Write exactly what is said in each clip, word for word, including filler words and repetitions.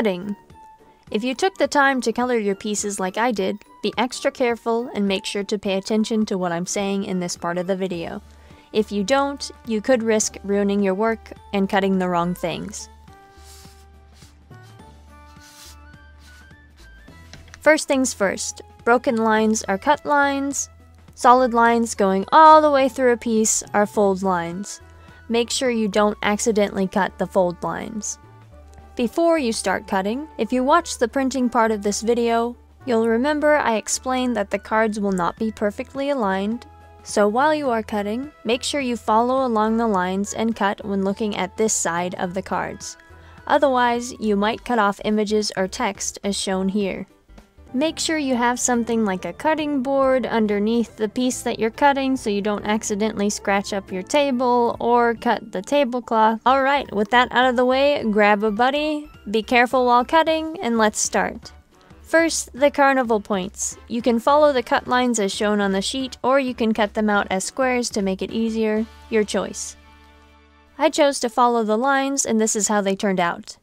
Cutting. If you took the time to color your pieces like I did, be extra careful and make sure to pay attention to what I'm saying in this part of the video. If you don't, you could risk ruining your work and cutting the wrong things. First things first, broken lines are cut lines. Solid lines going all the way through a piece are fold lines. Make sure you don't accidentally cut the fold lines. Before you start cutting, if you watch the printing part of this video, you'll remember I explained that the cards will not be perfectly aligned. So while you are cutting, make sure you follow along the lines and cut when looking at this side of the cards. Otherwise, you might cut off images or text as shown here. Make sure you have something like a cutting board underneath the piece that you're cutting so you don't accidentally scratch up your table or cut the tablecloth. Alright, with that out of the way, grab a buddy, be careful while cutting, and let's start. First, the carnival points. You can follow the cut lines as shown on the sheet, or you can cut them out as squares to make it easier. Your choice. I chose to follow the lines, and this is how they turned out.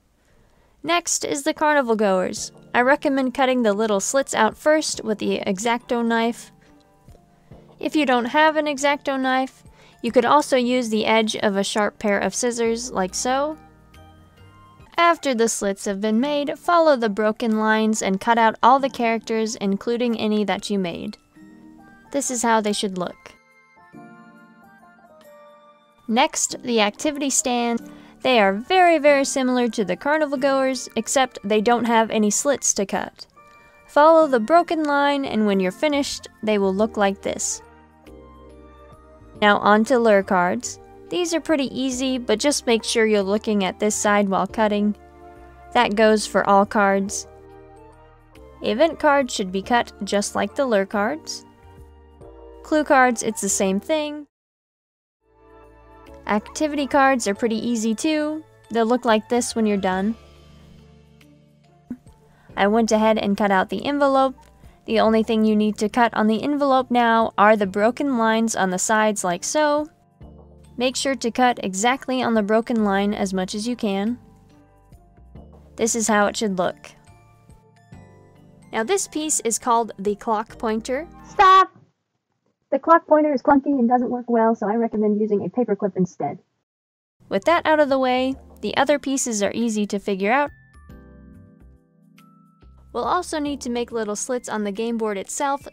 Next is the carnival goers. I recommend cutting the little slits out first with the X-Acto knife. If you don't have an X-Acto knife, you could also use the edge of a sharp pair of scissors, like so. After the slits have been made, follow the broken lines and cut out all the characters, including any that you made. This is how they should look. Next, the activity stands. They are very, very similar to the carnival goers, except they don't have any slits to cut. Follow the broken line, and when you're finished, they will look like this. Now on to lure cards. These are pretty easy, but just make sure you're looking at this side while cutting. That goes for all cards. Event cards should be cut just like the lure cards. Clue cards, it's the same thing. Activity cards are pretty easy too. They'll look like this when you're done. I went ahead and cut out the envelope. The only thing you need to cut on the envelope now are the broken lines on the sides, like so. Make sure to cut exactly on the broken line as much as you can. This is how it should look. Now this piece is called the clock pointer. Stop! The clock pointer is clunky and doesn't work well, so I recommend using a paper clip instead. With that out of the way, the other pieces are easy to figure out. We'll also need to make little slits on the game board itself